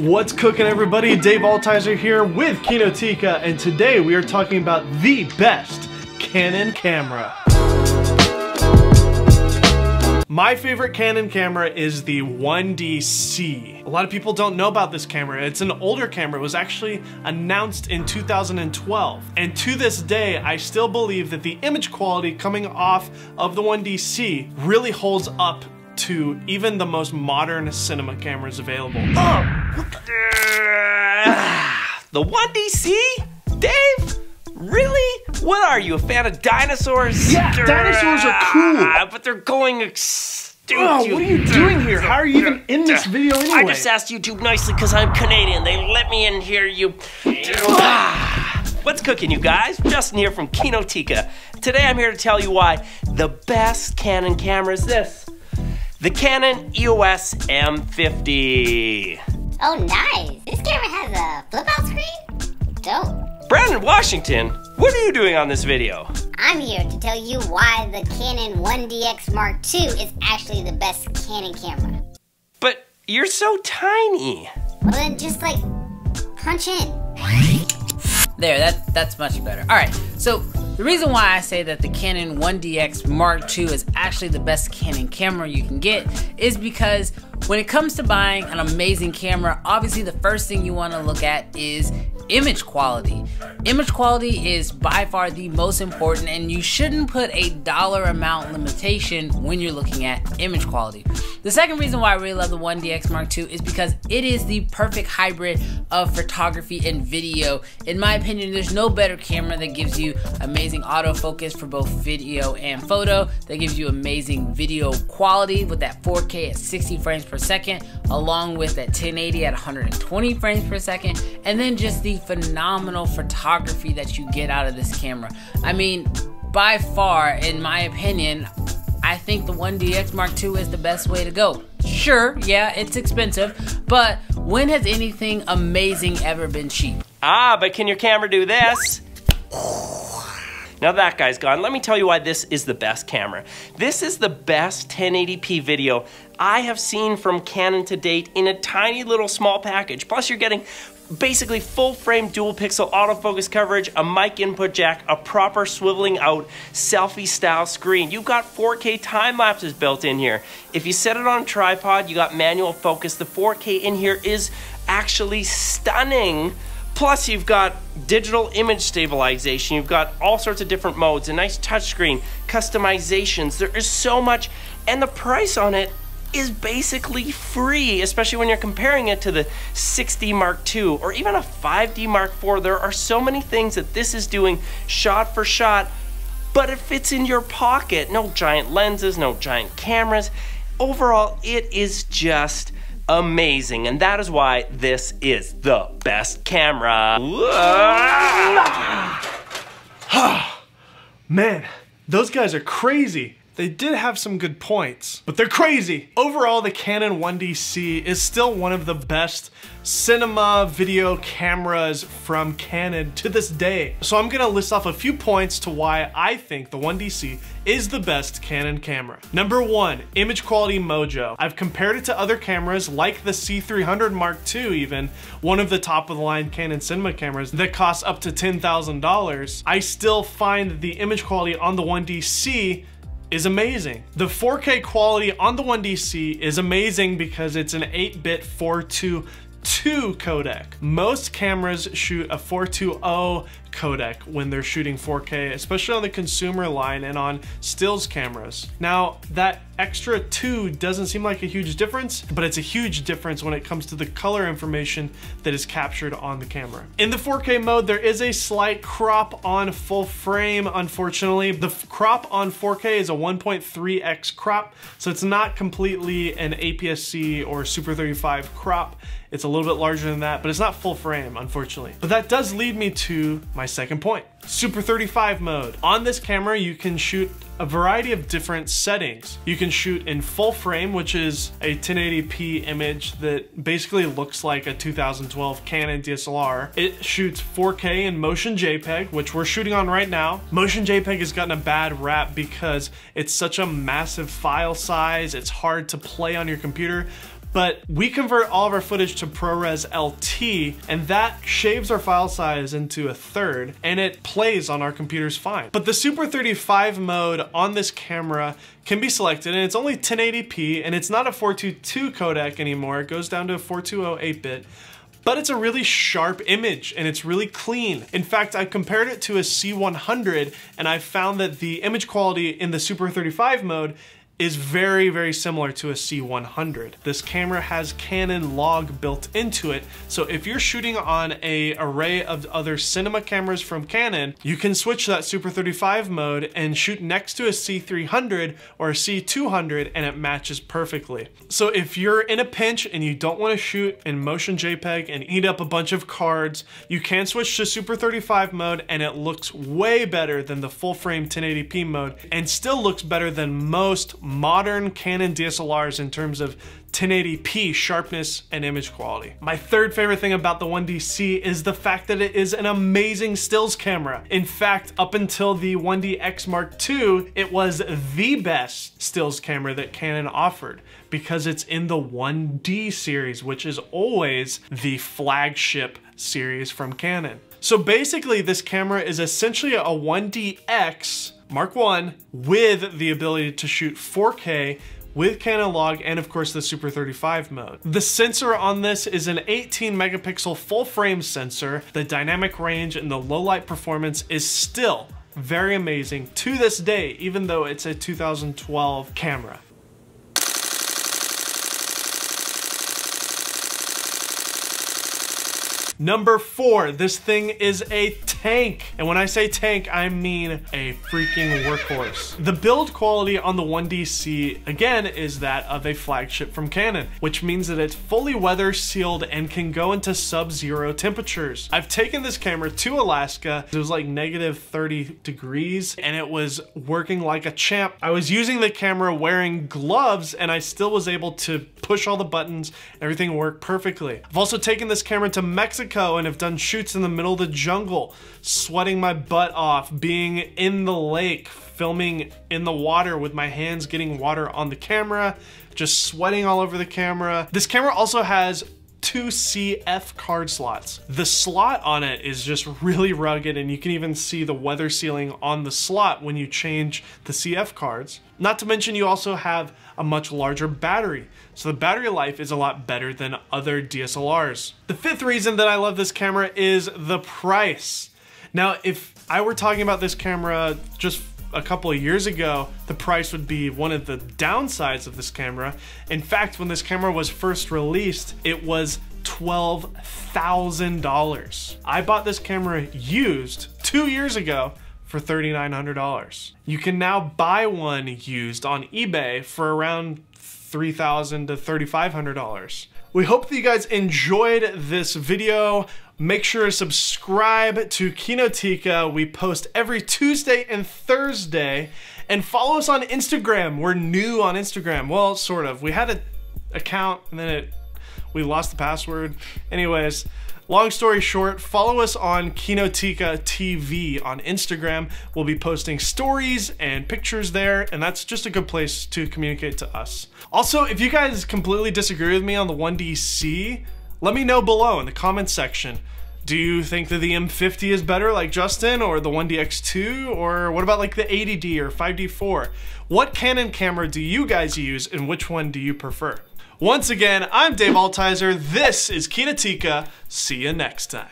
What's cooking, everybody? Dave Altizer here with Kinotika, and today we are talking about the best Canon camera. My favorite Canon camera is the 1DC. A lot of people don't know about this camera. It's an older camera. It was actually announced in 2012. And to this day, I still believe that the image quality coming off of the 1DC really holds up to even the most modern cinema cameras available. Oh! What the 1DC? Dave? Really? What are you, a fan of dinosaurs? Yeah, dinosaurs are cool. But they're going extinct. Oh, what are you doing here? How are you even in this video anyway? I just asked YouTube nicely because I'm Canadian. They let me in here, you... What's cooking, you guys? Justin here from Kinotika. Today I'm here to tell you why the best Canon camera is this. The Canon EOS M50. Oh, nice. This camera has a flip-out screen? Dope. Brandon Washington, what are you doing on this video? I'm here to tell you why the Canon 1DX Mark II is actually the best Canon camera. But you're so tiny. Well then just like, punch in. There, that's much better. All right, so the reason why I say that the Canon 1DX Mark II is actually the best Canon camera you can get is because when it comes to buying an amazing camera, obviously the first thing you want to look at is image quality. Image quality is by far the most important, and you shouldn't put a dollar amount limitation when you're looking at image quality. The second reason why I really love the 1DX Mark II is because it is the perfect hybrid of photography and video. In my opinion, there's no better camera that gives you amazing autofocus for both video and photo, that gives you amazing video quality with that 4K at 60 frames per second, along with that 1080 at 120 frames per second, and then just the phenomenal photography that you get out of this camera. I mean, by far, in my opinion, I think the 1DX Mark II is the best way to go. Sure, yeah, it's expensive, but when has anything amazing ever been cheap? Ah, but can your camera do this? Now that guy's gone, let me tell you why this is the best camera. This is the best 1080p video I have seen from Canon to date in a tiny little small package. Plus you're getting basically full frame dual pixel autofocus coverage, a mic input jack, a proper swiveling out selfie style screen. You've got 4K time lapses built in here. If you set it on a tripod, you got manual focus. The 4K in here is actually stunning. Plus you've got digital image stabilization, you've got all sorts of different modes, a nice touchscreen, customizations, there is so much, and the price on it is basically free, especially when you're comparing it to the 6D Mark II or even a 5D Mark IV. There are so many things that this is doing shot for shot, but it fits in your pocket. No giant lenses, no giant cameras. Overall, it is just amazing, and that is why this is the best camera. Man, those guys are crazy. They did have some good points, but they're crazy. Overall, the Canon 1DC is still one of the best cinema video cameras from Canon to this day. So I'm gonna list off a few points to why I think the 1DC is the best Canon camera. Number one, image quality mojo. I've compared it to other cameras like the C300 Mark II even, one of the top of the line Canon cinema cameras that costs up to $10,000. I still find the image quality on the 1DC is amazing. The 4K quality on the 1DC is amazing because it's an 8-bit 4:2:2 codec. Most cameras shoot a 4:2:0 codec when they're shooting 4K, especially on the consumer line and on stills cameras. Now, that extra 2 doesn't seem like a huge difference, but it's a huge difference when it comes to the color information that is captured on the camera. In the 4K mode, there is a slight crop on full frame, unfortunately. The crop on 4K is a 1.3x crop, so it's not completely an APS-C or Super 35 crop. It's a little bit larger than that, but it's not full frame, unfortunately. But that does lead me to my second point, Super 35 mode. On this camera, you can shoot a variety of different settings. You can shoot in full frame, which is a 1080p image that basically looks like a 2012 Canon DSLR. It shoots 4K in Motion JPEG, which we're shooting on right now. Motion JPEG has gotten a bad rap because it's such a massive file size, it's hard to play on your computer, but we convert all of our footage to ProRes LT, and that shaves our file size into a third, and it plays on our computers fine. But the Super 35 mode on this camera can be selected, and it's only 1080p, and it's not a 422 codec anymore. It goes down to a 420 8-bit. But it's a really sharp image and it's really clean. In fact, I compared it to a C100 and I found that the image quality in the Super 35 mode is very, very similar to a C100. This camera has Canon log built into it, so if you're shooting on an array of other cinema cameras from Canon, you can switch that Super 35 mode and shoot next to a C300 or a C200 and it matches perfectly. So if you're in a pinch and you don't wanna shoot in Motion JPEG and eat up a bunch of cards, you can switch to Super 35 mode and it looks way better than the full frame 1080p mode and still looks better than most modern Canon DSLRs in terms of 1080p sharpness and image quality. My third favorite thing about the 1DC is the fact that it is an amazing stills camera. In fact, up until the 1DX Mark II, it was the best stills camera that Canon offered because it's in the 1D series, which is always the flagship series from Canon. So basically, this camera is essentially a 1DX Mark I with the ability to shoot 4K with Canon log and of course the Super 35 mode. The sensor on this is an 18 megapixel full frame sensor. The dynamic range and the low light performance is still very amazing to this day, even though it's a 2012 camera. Number four, this thing is a tank. And when I say tank, I mean a freaking workhorse. The build quality on the 1DC, again, is that of a flagship from Canon, which means that it's fully weather sealed and can go into sub-zero temperatures. I've taken this camera to Alaska. It was like negative 30 degrees and it was working like a champ. I was using the camera wearing gloves and I still was able to push all the buttons. Everything worked perfectly. I've also taken this camera to Mexico and have done shoots in the middle of the jungle, sweating my butt off, being in the lake, filming in the water with my hands getting water on the camera, just sweating all over the camera. This camera also has two CF card slots. The slot on it is just really rugged and you can even see the weather sealing on the slot when you change the CF cards. Not to mention you also have a much larger battery. So the battery life is a lot better than other DSLRs. The fifth reason that I love this camera is the price. Now, if I were talking about this camera just a couple of years ago, the price would be one of the downsides of this camera. In fact, when this camera was first released, it was $12,000. I bought this camera used 2 years ago for $3,900. You can now buy one used on eBay for around $3,000 to $3,500. We hope that you guys enjoyed this video. Make sure to subscribe to Kinotika. We post every Tuesday and Thursday. And follow us on Instagram. We're new on Instagram. Well, sort of. We had an account and then we lost the password. Anyways. Long story short, follow us on Kinotika TV on Instagram. We'll be posting stories and pictures there, and that's just a good place to communicate to us. Also, if you guys completely disagree with me on the 1DC, let me know below in the comments section. Do you think that the M50 is better like Justin, or the 1DX2, or what about like the 80D or 5D4? What Canon camera do you guys use and which one do you prefer? Once again, I'm Dave Altizer, this is Kinotika, see you next time.